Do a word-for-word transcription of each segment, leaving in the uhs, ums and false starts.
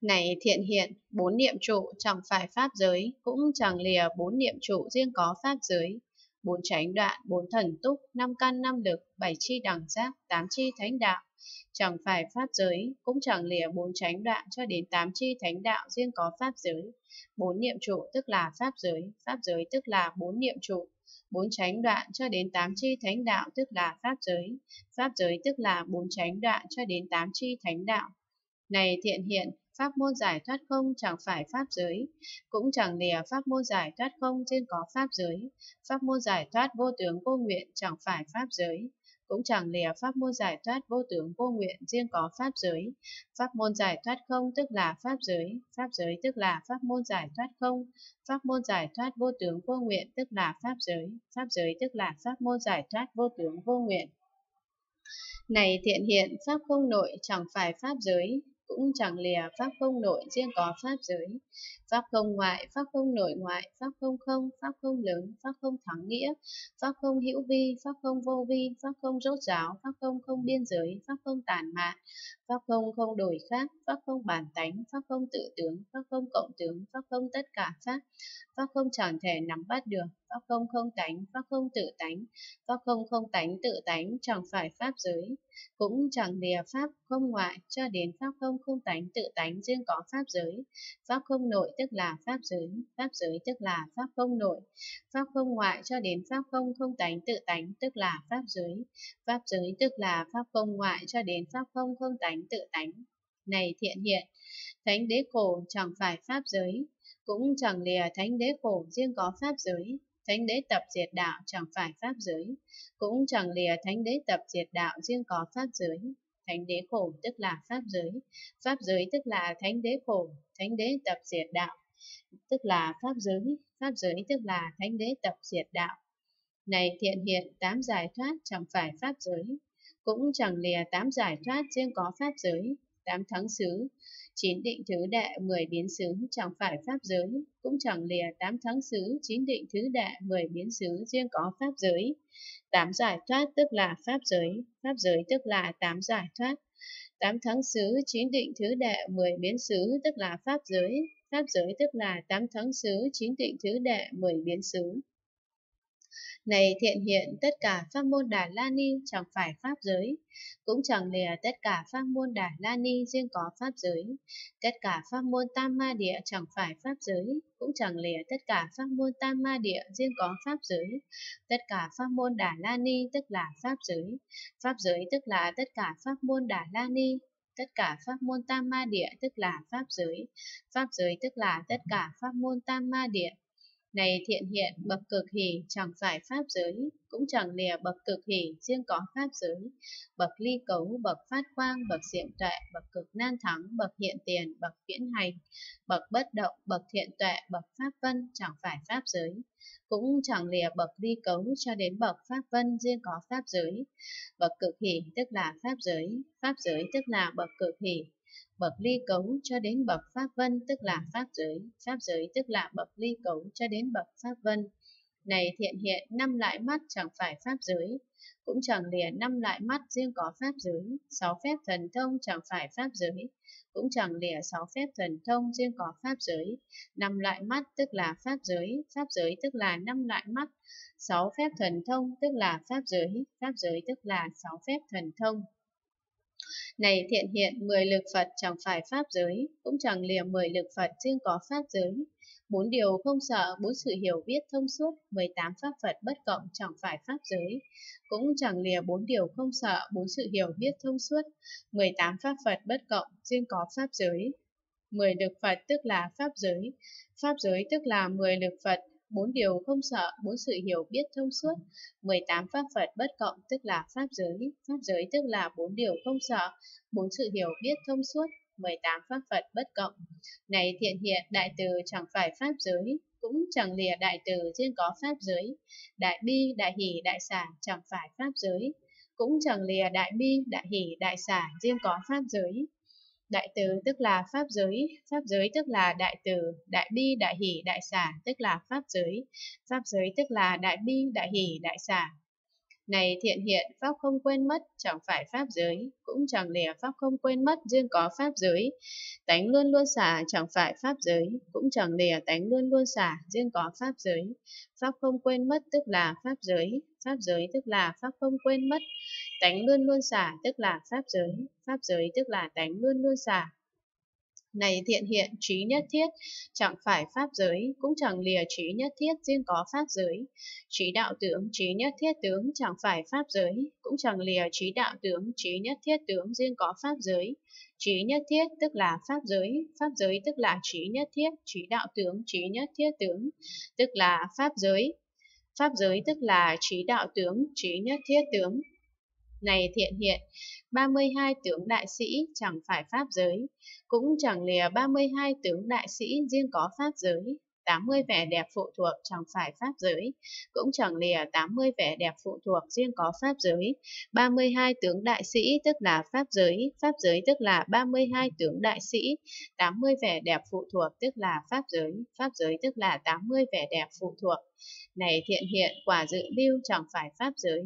Này thiện hiện, bốn niệm trụ chẳng phải pháp giới, cũng chẳng lìa bốn niệm trụ riêng có pháp giới. Bốn chánh đoạn, bốn thần túc, năm căn năm lực, bảy chi đẳng giác, tám chi thánh đạo. Chẳng phải pháp giới, cũng chẳng lìa bốn chánh đoạn cho đến tám chi thánh đạo riêng có pháp giới. Bốn niệm trụ tức là pháp giới, pháp giới tức là bốn niệm trụ. Bốn chánh đoạn cho đến tám chi thánh đạo tức là pháp giới, pháp giới tức là bốn chánh đoạn cho đến tám chi thánh đạo. Này thiện hiện, pháp môn giải thoát không chẳng phải pháp giới, cũng chẳng lìa pháp môn giải thoát không trên có pháp giới. Pháp môn giải thoát vô tướng vô nguyện chẳng phải pháp giới, cũng chẳng lìa pháp môn giải thoát vô tướng vô nguyện riêng có pháp giới. Pháp môn giải thoát không tức là pháp giới, pháp giới tức là pháp môn giải thoát không. Pháp môn giải thoát vô tướng vô nguyện tức là pháp giới, pháp giới tức là pháp môn giải thoát vô tướng vô nguyện. Này thiện hiện, pháp không nội chẳng phải pháp giới, cũng chẳng lìa pháp không nội riêng có pháp giới. Pháp không ngoại, pháp không nội ngoại, pháp không không, pháp không lớn, pháp không thắng nghĩa, pháp không hữu vi, pháp không vô vi, pháp không rốt ráo, pháp không không biên giới, pháp không tản mạn, pháp không không đổi khác, pháp không bản tánh, pháp không tự tướng, pháp không cộng tướng, pháp không tất cả pháp, pháp không chẳng thể nắm bắt được, pháp không không tánh, pháp không tự tánh, pháp không không tánh tự tánh chẳng phải pháp giới, cũng chẳng lìa pháp không ngoại cho đến pháp không không tánh tự tánh riêng có pháp giới. Pháp không nội tức là pháp giới, pháp giới tức là pháp không nội, pháp không ngoại cho đến pháp không không tánh tự tánh tức là pháp giới, pháp giới tức là pháp không ngoại cho đến pháp không không tánh tự tánh. Này thiện hiện, thánh đế khổ chẳng phải pháp giới, cũng chẳng lìa thánh đế khổ riêng có pháp giới. Thánh đế tập diệt đạo chẳng phải pháp giới, cũng chẳng lìa thánh đế tập diệt đạo riêng có pháp giới. Thánh đế khổ tức là pháp giới, pháp giới tức là thánh đế khổ, thánh đế tập diệt đạo tức là pháp giới, pháp giới tức là thánh đế tập diệt đạo. Này thiện hiện, tám giải thoát chẳng phải pháp giới, cũng chẳng lìa tám giải thoát riêng có pháp giới. Tám thắng xứ, chín định thứ đệ, mười biến xứ chẳng phải pháp giới, cũng chẳng lìa tám thắng xứ, chín định thứ đệ, mười biến xứ riêng có pháp giới. Tám giải thoát tức là pháp giới, pháp giới tức là tám giải thoát. Tám thắng xứ, chín định thứ đệ, mười biến xứ tức là pháp giới, pháp giới tức là tám thắng xứ, chín định thứ đệ, mười biến xứ. Này thiện hiện, tất cả pháp môn Đà La Ni chẳng phải pháp giới, cũng chẳng lìa tất cả pháp môn Đà La Ni riêng có pháp giới. Tất cả pháp môn Tam Ma Địa chẳng phải pháp giới, cũng chẳng lìa tất cả pháp môn Tam Ma Địa riêng có pháp giới. Tất cả pháp môn Đà La Ni tức là pháp giới, pháp giới tức là tất cả pháp môn Đà La Ni. Tất cả pháp môn Tam Ma Địa tức là pháp giới, pháp giới tức là tất cả pháp môn Tam Ma Địa. Này thiện hiện, bậc cực hỷ chẳng phải pháp giới, cũng chẳng lìa bậc cực hỷ riêng có pháp giới. Bậc ly cấu, bậc phát quang, bậc diệm tuệ, bậc cực nan thắng, bậc hiện tiền, bậc viễn hành, bậc bất động, bậc thiện tuệ, bậc pháp vân chẳng phải pháp giới, cũng chẳng lìa bậc ly cấu cho đến bậc pháp vân riêng có pháp giới. Bậc cực hỷ tức là pháp giới, pháp giới tức là bậc cực hỷ. Bậc ly cấu cho đến bậc pháp vân tức là pháp giới, pháp giới tức là bậc ly cấu cho đến bậc pháp vân. Này thiện hiện, năm lại mắt chẳng phải pháp giới, cũng chẳng lìa năm lại mắt riêng có pháp giới. Sáu phép thần thông chẳng phải pháp giới, cũng chẳng lìa sáu phép thần thông riêng có pháp giới. Năm lại mắt tức là pháp giới, pháp giới tức là năm lại mắt. Sáu phép thần thông tức là pháp giới, pháp giới tức là sáu phép thần thông. Này thiện hiện, mười lực Phật chẳng phải pháp giới, cũng chẳng lìa mười lực Phật riêng có pháp giới. Bốn điều không sợ, bốn sự hiểu biết thông suốt, mười tám pháp Phật bất cộng chẳng phải pháp giới, cũng chẳng lìa bốn điều không sợ, bốn sự hiểu biết thông suốt, mười tám pháp Phật bất cộng riêng có pháp giới. Mười lực Phật tức là pháp giới, pháp giới tức là mười lực Phật. Bốn điều không sợ, bốn sự hiểu biết thông suốt, mười tám pháp Phật bất cộng tức là pháp giới, pháp giới tức là bốn điều không sợ, bốn sự hiểu biết thông suốt, mười tám pháp Phật bất cộng. Này thiện hiện, đại từ chẳng phải pháp giới, cũng chẳng lìa đại từ riêng có pháp giới. Đại bi, đại hỷ, đại xả chẳng phải pháp giới, cũng chẳng lìa đại bi, đại hỷ, đại xả riêng có pháp giới. Đại từ tức là pháp giới, pháp giới tức là đại từ, đại bi, đại hỷ, đại xả tức là pháp giới, pháp giới tức là đại bi, đại hỷ, đại xả. Này thiện hiện, pháp không quên mất, chẳng phải pháp giới, cũng chẳng lìa pháp không quên mất, riêng có pháp giới. Tánh luôn luôn xả, chẳng phải pháp giới, cũng chẳng lìa tánh luôn luôn xả, riêng có pháp giới. Pháp không quên mất tức là pháp giới, pháp giới tức là pháp không quên mất. Tánh luôn luôn xả tức là pháp giới, pháp giới tức là tánh luôn luôn xả. Này thiện hiện, trí nhất thiết, chẳng phải pháp giới, cũng chẳng lìa trí nhất thiết, riêng có pháp giới. Trí đạo tướng, trí nhất thiết tướng, chẳng phải pháp giới, cũng chẳng lìa trí đạo tướng, trí nhất thiết tướng, riêng có pháp giới. Trí nhất thiết tức là pháp giới, pháp giới tức là trí nhất thiết, trí đạo tướng, trí nhất thiết tướng, tức là pháp giới. Pháp giới tức là trí đạo tướng, trí nhất thiết tướng. Này thiện hiện, ba mươi hai tướng đại sĩ chẳng phải pháp giới, cũng chẳng lìa ba mươi hai tướng đại sĩ riêng có pháp giới. tám mươi vẻ đẹp phụ thuộc chẳng phải pháp giới, cũng chẳng lìa tám mươi vẻ đẹp phụ thuộc riêng có pháp giới. ba mươi hai tướng đại sĩ tức là pháp giới, pháp giới tức là ba mươi hai tướng đại sĩ. tám mươi vẻ đẹp phụ thuộc tức là pháp giới, pháp giới tức là tám mươi vẻ đẹp phụ thuộc. Này thiện hiện, quả dự lưu chẳng phải pháp giới,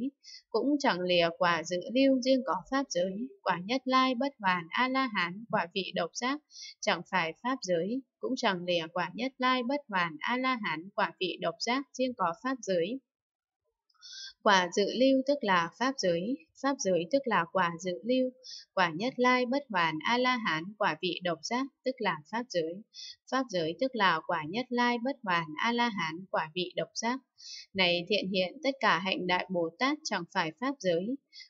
cũng chẳng lìa quả dự lưu riêng có pháp giới. Quả nhất lai bất hoàn a la hán, quả vị độc giác chẳng phải pháp giới, cũng chẳng lìa quả nhất lai bất hoàn a la hán, quả vị độc giác riêng có pháp giới. Quả dự lưu tức là pháp giới, pháp giới tức là quả dự lưu. Quả nhất lai bất hoàn a la hán, quả vị độc giác tức là pháp giới, pháp giới tức là quả nhất lai bất hoàn a la hán, quả vị độc giác. Này thiện hiện, tất cả hạnh đại Bồ Tát chẳng phải pháp giới,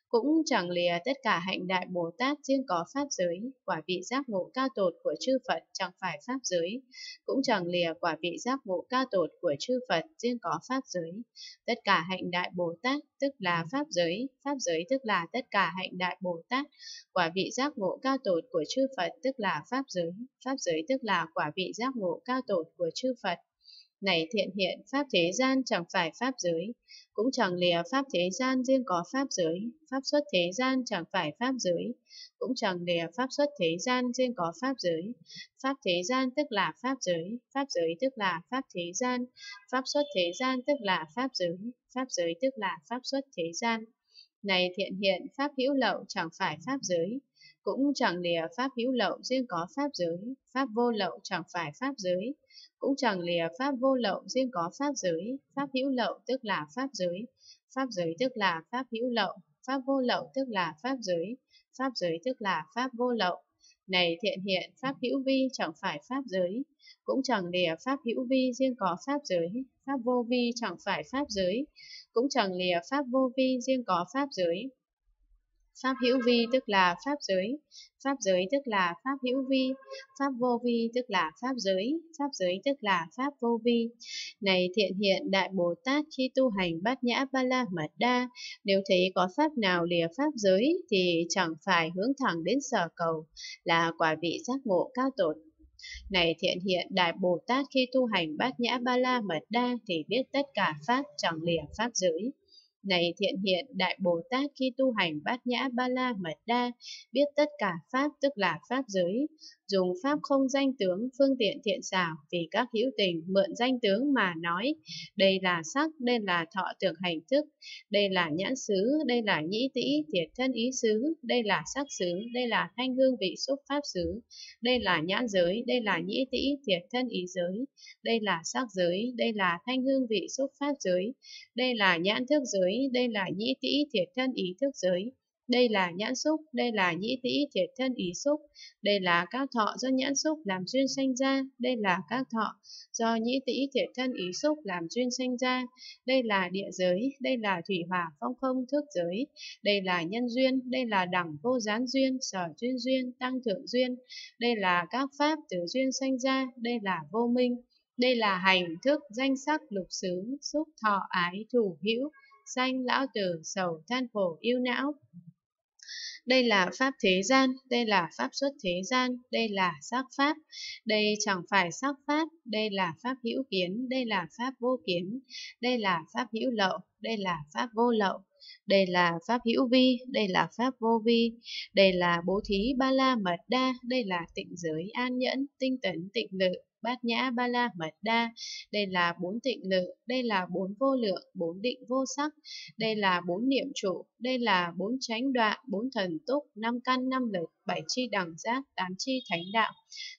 cũng chẳng lìa tất cả hạnh đại Bồ Tát riêng có pháp giới. Quả vị giác ngộ cao tột của chư Phật chẳng phải pháp giới, cũng chẳng lìa quả vị giác ngộ cao tột của chư Phật riêng có pháp giới. Tất cả hạnh đại Bồ Tát tức là pháp giới, pháp giới tức là tất cả hạnh đại Bồ Tát. Quả vị giác ngộ cao tột của chư Phật tức là pháp giới, pháp giới tức là quả vị giác ngộ cao tột của chư Phật. Này thiện hiện, pháp thế gian chẳng phải pháp giới, cũng chẳng lìa pháp thế gian riêng có pháp giới. Pháp xuất thế gian chẳng phải pháp giới, cũng chẳng lìa pháp xuất thế gian riêng có pháp giới. Pháp thế gian tức là pháp giới, pháp giới tức là pháp thế gian. Pháp xuất thế gian tức là pháp giới, pháp giới tức là pháp xuất thế gian. Này thiện hiện, pháp hữu lậu chẳng phải pháp giới, cũng chẳng lìa pháp hữu lậu riêng có pháp giới. Pháp vô lậu chẳng phải pháp giới, cũng chẳng lìa pháp vô lậu riêng có pháp giới. Pháp hữu lậu tức là pháp giới, pháp giới tức là pháp hữu lậu. Pháp vô lậu tức là pháp giới, pháp giới tức là pháp vô lậu. Này thiện hiện, pháp hữu vi chẳng phải pháp giới, cũng chẳng lìa pháp hữu vi riêng có pháp giới. Pháp vô vi chẳng phải pháp giới, cũng chẳng lìa pháp vô vi riêng có pháp giới. Pháp hữu vi tức là pháp giới, pháp giới tức là pháp hữu vi. Pháp vô vi tức là pháp giới, pháp giới tức là pháp vô vi. Này thiện hiện, đại Bồ Tát khi tu hành bát nhã ba la mật đa, nếu thấy có pháp nào lìa pháp giới thì chẳng phải hướng thẳng đến sở cầu, là quả vị giác ngộ cao tột. Này thiện hiện, đại Bồ Tát khi tu hành bát nhã ba la mật đa thì biết tất cả pháp chẳng lìa pháp giới. Này thiện hiện, đại Bồ Tát khi tu hành bát nhã ba la mật đa biết tất cả pháp tức là pháp giới, dùng pháp không danh tướng phương tiện thiện xảo vì các hữu tình mượn danh tướng mà nói: đây là sắc, đây là thọ tưởng hành thức, đây là nhãn xứ, đây là nhĩ tĩ thiệt thân ý xứ, đây là sắc xứ, đây là thanh hương vị xúc pháp xứ, đây là nhãn giới, đây là nhĩ tĩ thiệt thân ý giới, đây là sắc giới, đây là thanh hương vị xúc pháp giới, đây là nhãn thức giới, đây là nhĩ tĩ thiệt thân ý thức giới, đây là nhãn xúc, đây là nhĩ tĩ thiệt thân ý xúc, đây là các thọ do nhãn xúc làm duyên sanh ra, đây là các thọ do nhĩ tĩ thiệt thân ý xúc làm duyên sanh ra, đây là địa giới, đây là thủy hỏa phong không thức giới, đây là nhân duyên, đây là đẳng vô gián duyên, sở duyên duyên, tăng thượng duyên, đây là các pháp từ duyên sanh ra, đây là vô minh, đây là hành thức danh sắc lục xứ xúc thọ ái thủ hữu sanh lão tử sầu than khổ yêu não. Đây là pháp thế gian, đây là pháp xuất thế gian, đây là sắc pháp, đây chẳng phải sắc pháp, đây là pháp hữu kiến, đây là pháp vô kiến, đây là pháp hữu lậu, đây là pháp vô lậu, đây là pháp hữu vi, đây là pháp vô vi, đây là bố thí ba la mật đa, đây là tịnh giới an nhẫn, tinh tấn tịnh lự, bát nhã ba la mật đa. Đây là bốn tịnh lự, đây là bốn vô lượng, bốn định vô sắc, đây là bốn niệm trụ, đây là bốn chánh đoạn, bốn thần túc, năm căn năm lực, bảy chi đẳng giác, tám chi thánh đạo.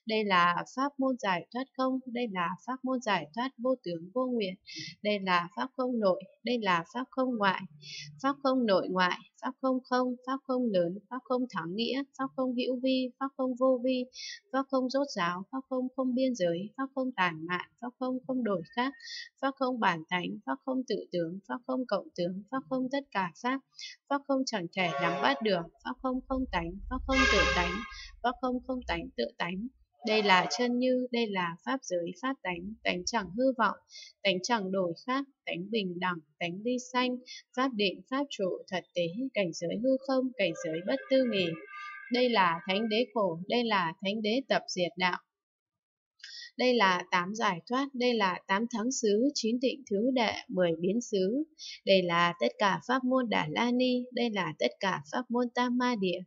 Đây là pháp môn giải thoát không, đây là pháp môn giải thoát vô tướng vô nguyện, đây là pháp không nội, đây là pháp không ngoại, pháp không nội ngoại, pháp không không, pháp không lớn, pháp không thắng nghĩa, pháp không hữu vi, pháp không vô vi, pháp không rốt ráo, pháp không không biên giới, pháp không tản mạn, pháp không không đổi khác, pháp không bản tánh, pháp không tự tướng, pháp không cộng tướng, pháp không tất cả pháp, pháp không chẳng thể nắm bắt được, pháp không không tánh, pháp không tự tánh, pháp không không tánh tự tánh. Đây là chân như, đây là pháp giới pháp tánh, tánh chẳng hư vọng, tánh chẳng đổi khác, tánh bình đẳng, tánh ly sanh, pháp định, pháp trụ, thật tế, cảnh giới hư không, cảnh giới bất tư nghì. Đây là thánh đế khổ, đây là thánh đế tập diệt đạo. Đây là tám giải thoát, đây là tám thắng xứ, chín tịnh thứ đệ, mười biến xứ. Đây là tất cả pháp môn Đà La Ni, đây là tất cả pháp môn Tam Ma Địa.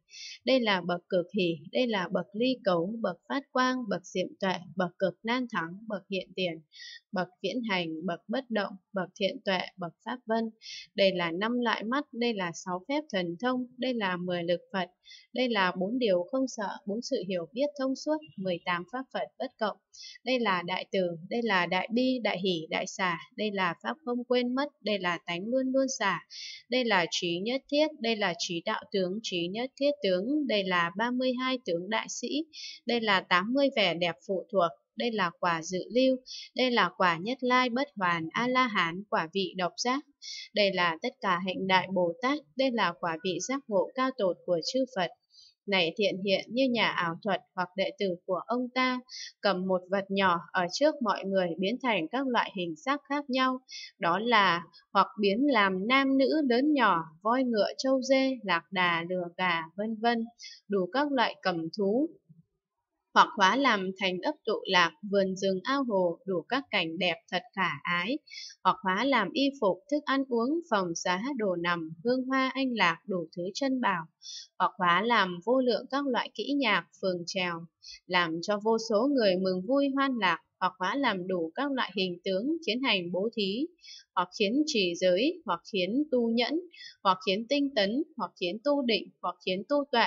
Đây là bậc cực hỷ, đây là bậc ly cấu, bậc phát quang, bậc diệm tuệ, bậc cực nan thắng, bậc hiện tiền, bậc viễn hành, bậc bất động, bậc thiện tuệ, bậc pháp vân. Đây là năm loại mắt, đây là sáu phép thần thông, đây là mười lực Phật, đây là bốn điều không sợ, bốn sự hiểu biết thông suốt, mười tám pháp Phật bất cộng. Đây là đại từ, đây là đại bi, đại hỷ, đại xả, đây là pháp không quên mất, đây là tánh luôn luôn xả, đây là trí nhất thiết, đây là trí đạo tướng, trí nhất thiết tướng, đây là ba mươi hai tướng đại sĩ, đây là tám mươi vẻ đẹp phụ thuộc, đây là quả dự lưu, đây là quả nhất lai bất hoàn, A-la-hán, quả vị độc giác, đây là tất cả hạnh đại Bồ Tát, đây là quả vị giác ngộ cao tột của chư Phật. Này thiện hiện như nhà ảo thuật hoặc đệ tử của ông ta, cầm một vật nhỏ ở trước mọi người biến thành các loại hình sắc khác nhau, đó là hoặc biến làm nam nữ lớn nhỏ, voi ngựa trâu dê, lạc đà, lừa gà, vân vân, đủ các loại cầm thú, hoặc hóa làm thành ấp tụ lạc, vườn rừng ao hồ, đủ các cảnh đẹp thật khả ái, hoặc hóa làm y phục, thức ăn uống, phòng xá, đồ nằm, hương hoa anh lạc, đủ thứ chân bảo, hoặc hóa làm vô lượng các loại kỹ nhạc, phường trèo, làm cho vô số người mừng vui hoan lạc, hoặc hóa làm đủ các loại hình tướng, khiến hành bố thí, hoặc khiến trì giới, hoặc khiến tu nhẫn, hoặc khiến tinh tấn, hoặc khiến tu định, hoặc khiến tu tuệ,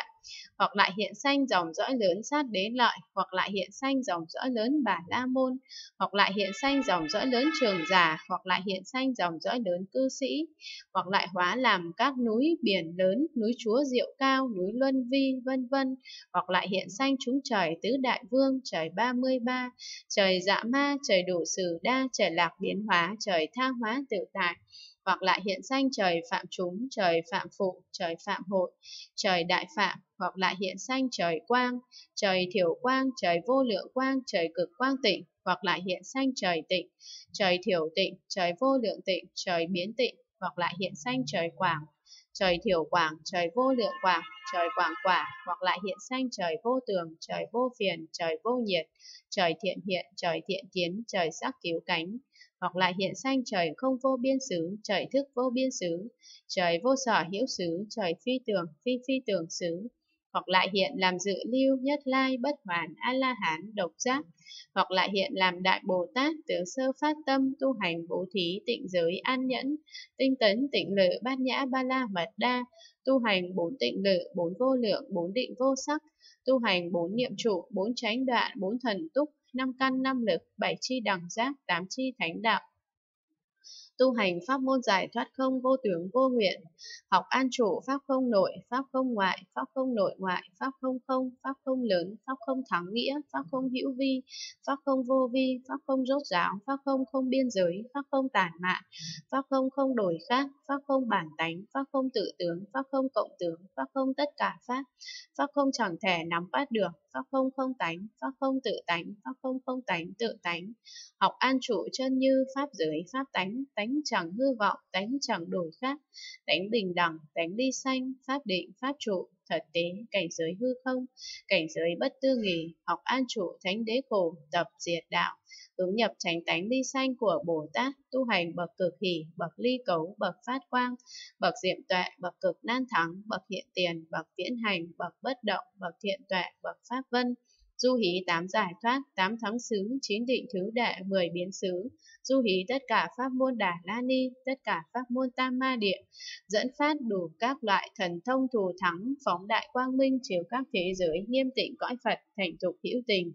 hoặc lại hiện sanh dòng dõi lớn sát đế lợi, hoặc lại hiện sanh dòng dõi lớn Bà La Môn, hoặc lại hiện sanh dòng dõi lớn Trường Giả, hoặc lại hiện sanh dòng dõi lớn Cư Sĩ, hoặc lại hóa làm các núi biển lớn, núi Chúa Diệu Cao, núi Luân Vi, vân vân, hoặc lại hiện sanh chúng trời tứ đại vương, trời ba mươi ba, trời Dạ Ma, trời Đủ Sử Đa, trời Lạc Biến Hóa, trời Tha Hóa Tự Tại, hoặc lại hiện sanh trời Phạm Chúng, trời Phạm Phụ, trời Phạm Hội, trời Đại Phạm, hoặc lại hiện sanh trời Quang, trời Thiểu Quang, trời Vô Lượng Quang, trời Cực Quang Tịnh, hoặc lại hiện sanh trời Tịnh, trời Thiểu Tịnh, trời Vô Lượng Tịnh, trời Biến Tịnh, hoặc lại hiện sanh trời Quảng, trời Thiểu Quảng, trời Vô Lượng Quảng, trời Quảng Quả, hoặc lại hiện sanh trời Vô Tường, trời Vô Phiền, trời Vô Nhiệt, trời Thiện Hiện, trời Thiện Kiến, trời Sắc Cứu Cánh, hoặc lại hiện sanh trời Không Vô Biên xứ, trời Thức Vô Biên xứ, trời Vô Sở Hữu xứ, trời Phi Tưởng, Phi Phi Tưởng xứ, hoặc lại hiện làm dự lưu, nhất lai, bất hoàn, A-la-hán, độc giác, hoặc lại hiện làm đại Bồ Tát, từ sơ phát tâm, tu hành bố thí, tịnh giới, an nhẫn, tinh tấn, tịnh lự, bát nhã, ba la mật đa, tu hành bốn tịnh lự, bốn vô lượng, bốn định vô sắc, tu hành bốn niệm trụ, bốn chánh đoạn, bốn thần túc, năm căn năm lực, bảy chi đẳng giác, tám chi thánh đạo. Tu hành pháp môn giải thoát không vô tướng vô nguyện, học an trụ pháp không nội, pháp không ngoại, pháp không nội ngoại, pháp không không, pháp không lớn, pháp không thắng nghĩa, pháp không hữu vi, pháp không vô vi, pháp không rốt ráo, pháp không không biên giới, pháp không tản mạn, pháp không không đổi khác, pháp không bản tánh, pháp không tự tướng, pháp không cộng tướng, pháp không tất cả pháp, pháp không chẳng thể nắm bắt được, pháp không không tánh, pháp không tự tánh, pháp không không tánh tự tánh, học an trụ chân như, pháp giới pháp tánh, tánh chẳng hư vọng, tánh chẳng đổi khác, tánh bình đẳng, tánh ly sanh, pháp định, pháp trụ, thật tế, cảnh giới hư không, cảnh giới bất tư nghì, học an trụ thánh đế khổ, tập diệt đạo, hướng nhập chánh tánh ly sanh của Bồ Tát, tu hành bậc cực hỷ, bậc ly cấu, bậc phát quang, bậc diệm tuệ, bậc cực nan thắng, bậc hiện tiền, bậc viễn hành, bậc bất động, bậc thiện tuệ, bậc pháp vân, du hí tám giải thoát, tám thắng xứ, chín định thứ đệ, mười biến xứ, du hí tất cả pháp môn Đà La Ni, tất cả pháp môn Tam Ma Địa, dẫn phát đủ các loại thần thông thù thắng, phóng đại quang minh chiếu các thế giới, nghiêm tịnh cõi Phật, thành thục hữu tình,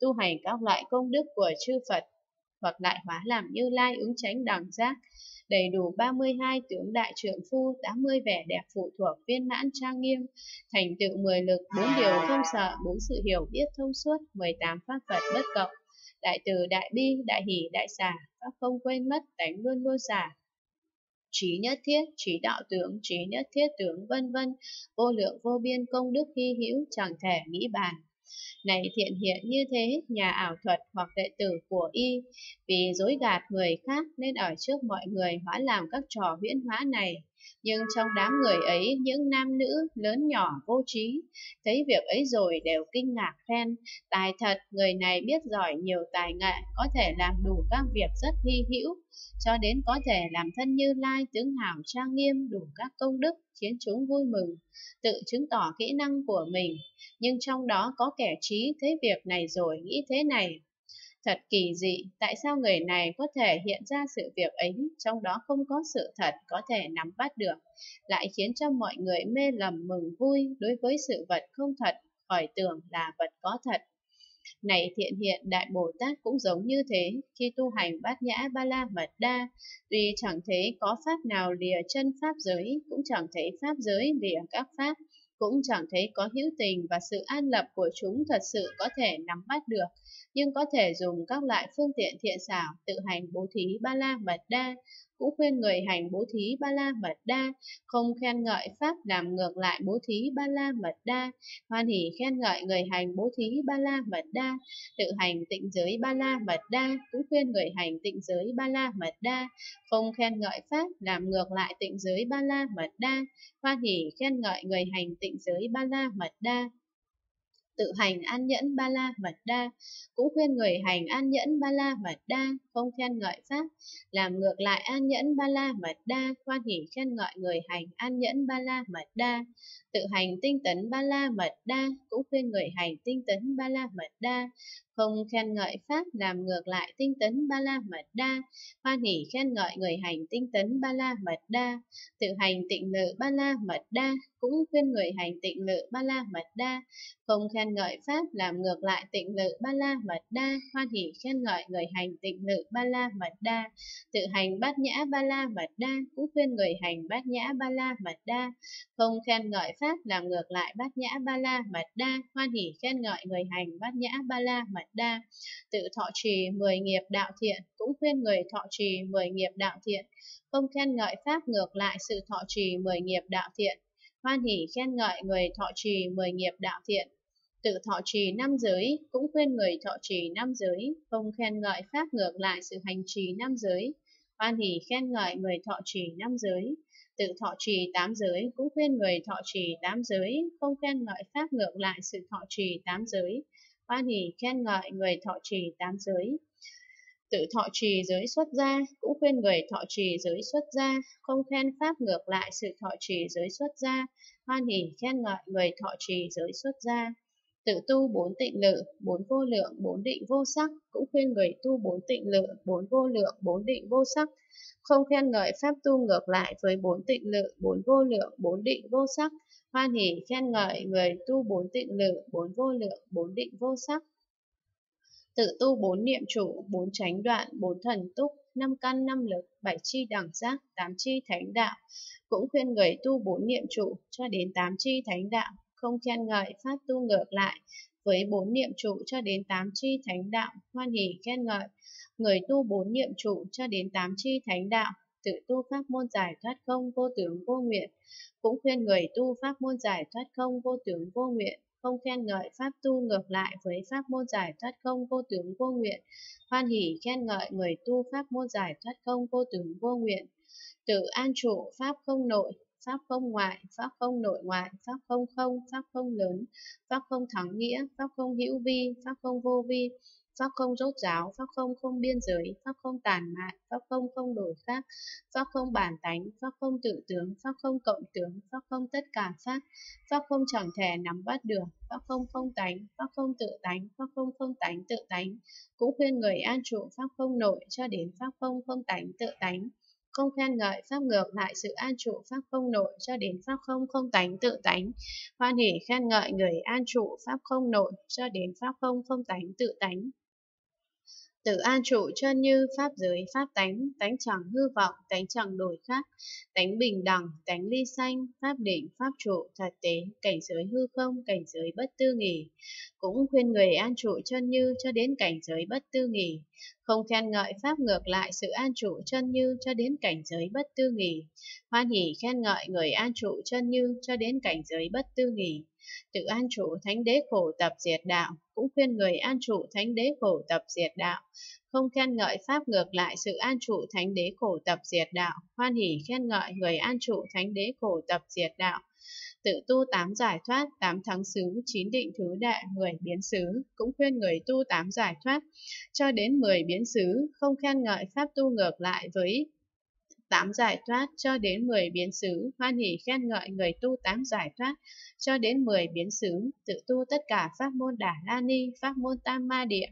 tu hành các loại công đức của chư Phật, hoặc đại hóa làm Như Lai ứng chánh đẳng giác, đầy đủ ba mươi hai tướng đại trượng phu, tám mươi vẻ đẹp phụ thuộc viên mãn trang nghiêm, thành tựu mười lực, bốn điều không sợ, bốn sự hiểu biết thông suốt, mười tám pháp Phật bất cộng, đại từ đại bi, đại hỷ đại xả, pháp không quên mất, tánh luôn luôn xả, trí nhất thiết, trí đạo tướng, trí nhất thiết tướng, vân vân, vô lượng vô biên công đức hy hữu chẳng thể nghĩ bàn. Này thiện hiện như thế, nhà ảo thuật hoặc đệ tử của y, vì dối gạt người khác nên ở trước mọi người hóa làm các trò huyễn hóa này. Nhưng trong đám người ấy, những nam nữ lớn nhỏ vô trí, thấy việc ấy rồi đều kinh ngạc khen, tài thật, người này biết giỏi nhiều tài nghệ, có thể làm đủ các việc rất hy hữu, cho đến có thể làm thân Như Lai tướng hảo trang nghiêm đủ các công đức, khiến chúng vui mừng, tự chứng tỏ kỹ năng của mình. Nhưng trong đó có kẻ trí thấy việc này rồi nghĩ thế này: thật kỳ dị, tại sao người này có thể hiện ra sự việc ấy, trong đó không có sự thật có thể nắm bắt được, lại khiến cho mọi người mê lầm mừng vui đối với sự vật không thật, khỏi tưởng là vật có thật. Này thiện hiện, Đại Bồ Tát cũng giống như thế, khi tu hành Bát Nhã Ba La Mật Đa, tuy chẳng thấy có pháp nào lìa chân pháp giới, cũng chẳng thấy pháp giới lìa các pháp, cũng chẳng thấy có hữu tình và sự an lập của chúng thật sự có thể nắm bắt được, nhưng có thể dùng các loại phương tiện thiện xảo tự hành bố thí Ba La Mật Đa, cũng khuyên người hành bố thí Ba La Mật Đa, không khen ngợi pháp làm ngược lại bố thí Ba La Mật Đa, hoan hỉ khen ngợi người hành bố thí Ba La Mật Đa, tự hành tịnh giới Ba La Mật Đa, cũng khuyên người hành tịnh giới Ba La Mật Đa, không khen ngợi pháp làm ngược lại tịnh giới Ba La Mật Đa, hoan hỉ khen ngợi người hành tịnh giới Ba La Mật Đa, tự hành an nhẫn Ba La Mật Đa, cũng khuyên người hành an nhẫn Ba La Mật Đa, không khen ngợi pháp làm ngược lại an nhẫn Ba La Mật Đa, hoan hỉ khen ngợi người hành an nhẫn Ba La Mật Đa, tự hành tinh tấn Ba La Mật Đa, cũng khuyên người hành tinh tấn Ba La Mật Đa, không khen ngợi pháp làm ngược lại tinh tấn Ba La Mật Đa, hoan hỉ khen ngợi người hành tinh tấn Ba La Mật Đa, tự hành tịnh lự Ba La Mật Đa, cũng khuyên người hành tịnh lự Ba La Mật Đa, không khen ngợi pháp làm ngược lại tịnh lự Ba La Mật Đa, hoan hỉ khen ngợi người hành tịnh lự Ba La Mật Đa, tự hành Bát Nhã Ba La Mật Đa, cũng khuyên người hành Bát Nhã Ba La Mật Đa, không khen ngợi pháp làm ngược lại Bát Nhã Ba La Mật Đa, hoan hỉ khen ngợi người hành Bát Nhã Ba La Mật Đa, tự thọ trì mười nghiệp đạo thiện, cũng khuyên người thọ trì mười nghiệp đạo thiện, không khen ngợi pháp ngược lại sự thọ trì mười nghiệp đạo thiện, hoan hỉ khen ngợi người thọ trì mười nghiệp đạo thiện, tự thọ trì năm giới, cũng khuyên người thọ trì năm giới, không khen ngợi pháp ngược lại sự hành trì năm giới, hoan hỉ khen ngợi người thọ trì năm giới, tự thọ trì tám giới, cũng khuyên người thọ trì tám giới, không khen ngợi pháp ngược lại sự thọ trì tám giới, hoan hỉ khen ngợi người thọ trì tám giới, tự thọ trì giới xuất gia, cũng khuyên người thọ trì giới xuất gia, không khen pháp ngược lại sự thọ trì giới xuất gia, hoan hỉ khen ngợi người thọ trì giới xuất gia, tự tu bốn tịnh lự, bốn vô lượng, bốn định vô sắc, cũng khuyên người tu bốn tịnh lự, bốn vô lượng, bốn định vô sắc, không khen ngợi pháp tu ngược lại với bốn tịnh lự, bốn vô lượng, bốn định vô sắc, hoan hỉ khen ngợi người tu bốn tịnh lự, bốn vô lượng, bốn định vô sắc, tự tu bốn niệm trụ, bốn chánh đoạn, bốn thần túc, năm căn năm lực, bảy chi đẳng giác, tám chi thánh đạo, cũng khuyên người tu bốn niệm trụ cho đến tám chi thánh đạo, không khen ngợi pháp tu ngược lại với bốn niệm trụ cho đến tám chi thánh đạo, hoan hỉ khen ngợi người tu bốn niệm trụ cho đến tám chi thánh đạo, tự tu pháp môn giải thoát không vô tướng vô nguyện, cũng khuyên người tu pháp môn giải thoát không vô tướng vô nguyện, không khen ngợi pháp tu ngược lại với pháp môn giải thoát không vô tướng vô nguyện, hoan hỉ khen ngợi người tu pháp môn giải thoát không vô tướng vô nguyện, tự an trụ pháp không nội, pháp không ngoại, pháp không nội ngoại, pháp không không, pháp không lớn, pháp không thắng nghĩa, pháp không hữu vi, pháp không vô vi, pháp không rốt ráo, pháp không không biên giới, pháp không tàn mạn, pháp không không đổi khác, pháp không bản tánh, pháp không tự tướng, pháp không cộng tướng, pháp không tất cả pháp, pháp không chẳng thể nắm bắt được, pháp không không tánh, pháp không tự tánh, pháp không không tánh tự tánh, cũng khuyên người an trụ pháp không nội cho đến pháp không không tánh tự tánh, không khen ngợi pháp ngược lại sự an trụ pháp không nội cho đến pháp không không tánh tự tánh, hoan hỉ khen ngợi người an trụ pháp không nội cho đến pháp không không tánh tự tánh. Tự an trụ chân như pháp giới pháp tánh, tánh chẳng hư vọng, tánh chẳng đổi khác, tánh bình đẳng, tánh ly sanh, pháp định, pháp trụ, thật tế, cảnh giới hư không, cảnh giới bất tư nghỉ. Cũng khuyên người an trụ chân như cho đến cảnh giới bất tư nghỉ. Không khen ngợi pháp ngược lại sự an trụ chân như cho đến cảnh giới bất tư nghỉ. Hoan hỉ khen ngợi người an trụ chân như cho đến cảnh giới bất tư nghỉ. Tự an trụ thánh đế khổ tập diệt đạo, cũng khuyên người an trụ thánh đế khổ tập diệt đạo, không khen ngợi pháp ngược lại sự an trụ thánh đế khổ tập diệt đạo, hoan hỉ khen ngợi người an trụ thánh đế khổ tập diệt đạo. Tự tu tám giải thoát, tám thắng xứ, chín định thứ đại, mười biến xứ, cũng khuyên người tu tám giải thoát cho đến mười biến xứ, không khen ngợi pháp tu ngược lại với tám giải thoát cho đến mười biến xứ, hoan hỉ khen ngợi người tu tám giải thoát cho đến mười biến xứ. Tự tu tất cả pháp môn Đà La Ni, pháp môn Tam Ma Địa,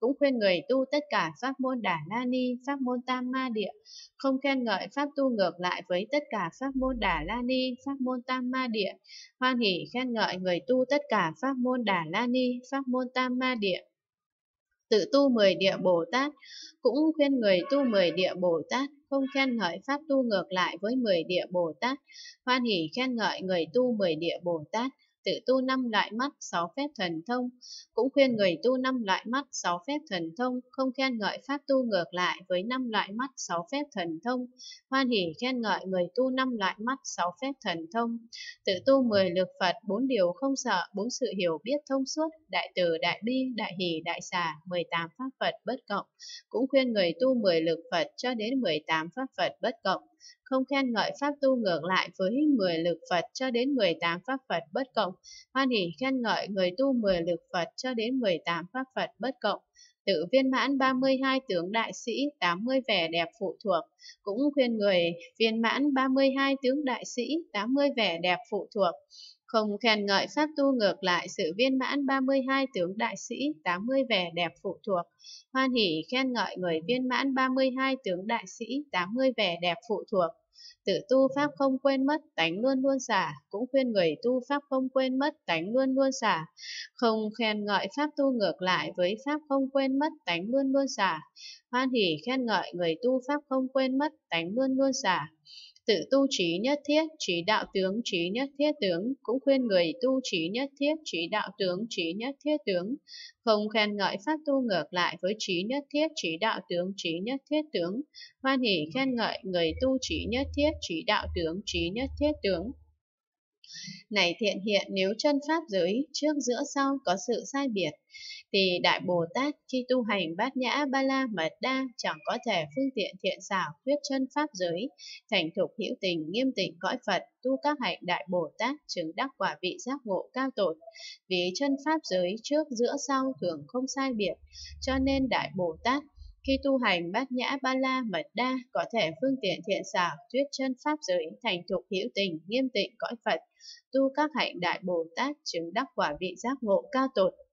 cũng khuyên người tu tất cả pháp môn Đà La Ni, pháp môn Tam Ma Địa, không khen ngợi pháp tu ngược lại với tất cả pháp môn Đà La Ni, pháp môn Tam Ma Địa, hoan hỉ khen ngợi người tu tất cả pháp môn Đà La Ni, pháp môn Tam Ma Địa. Tự tu mười địa Bồ Tát, cũng khuyên người tu mười địa Bồ Tát, không khen ngợi pháp tu ngược lại với mười địa Bồ Tát, hoan hỉ khen ngợi người tu mười địa Bồ Tát. Tự tu năm loại mắt, sáu phép thần thông, cũng khuyên người tu năm loại mắt, sáu phép thần thông, không khen ngợi pháp tu ngược lại với năm loại mắt, sáu phép thần thông, hoan hỉ khen ngợi người tu năm loại mắt, sáu phép thần thông. Tự tu mười lực Phật, bốn điều không sợ, bốn sự hiểu biết thông suốt, đại từ, đại bi, đại hỷ, đại xả, mười tám pháp Phật bất cộng, cũng khuyên người tu mười lực Phật cho đến mười tám pháp Phật bất cộng, không khen ngợi pháp tu ngược lại với mười lực Phật cho đến mười tám pháp Phật bất cộng, hoan hỉ khen ngợi người tu mười lực Phật cho đến mười tám pháp Phật bất cộng. Tự viên mãn ba mươi hai tướng đại sĩ, tám mươi vẻ đẹp phụ thuộc, cũng khuyên người viên mãn ba mươi hai tướng đại sĩ, tám mươi vẻ đẹp phụ thuộc, không khen ngợi pháp tu ngược lại sự viên mãn ba mươi hai tướng đại sĩ, tám mươi vẻ đẹp phụ thuộc, hoan hỉ khen ngợi người viên mãn ba mươi hai tướng đại sĩ, tám mươi vẻ đẹp phụ thuộc. Tự tu pháp không quên mất, tánh luôn luôn xả, cũng khuyên người tu pháp không quên mất, tánh luôn luôn xả, không khen ngợi pháp tu ngược lại với pháp không quên mất, tánh luôn luôn xả, hoan hỉ khen ngợi người tu pháp không quên mất, tánh luôn luôn xả. Tự tu trí nhất thiết, trí đạo tướng, trí nhất thiết tướng, cũng khuyên người tu trí nhất thiết, trí đạo tướng, trí nhất thiết tướng, không khen ngợi pháp tu ngược lại với trí nhất thiết, trí đạo tướng, trí nhất thiết tướng, hoan hỉ khen ngợi người tu trí nhất thiết, trí đạo tướng, trí nhất thiết tướng. Này thiện hiện, nếu chân pháp giới trước giữa sau có sự sai biệt, thì Đại Bồ Tát khi tu hành Bát Nhã Ba La Mật Đa chẳng có thể phương tiện thiện xảo thuyết chân pháp giới, thành thục hữu tình nghiêm tịnh cõi Phật, tu các hạnh Đại Bồ Tát, chứng đắc quả vị giác ngộ cao tột. Vì chân pháp giới trước giữa sau thường không sai biệt, cho nên Đại Bồ Tát khi tu hành Bát Nhã Ba La Mật Đa có thể phương tiện thiện xảo thuyết chân pháp giới, thành thục hữu tình nghiêm tịnh cõi Phật, tu các hạnh Đại Bồ Tát, chứng đắc quả vị giác ngộ cao tột.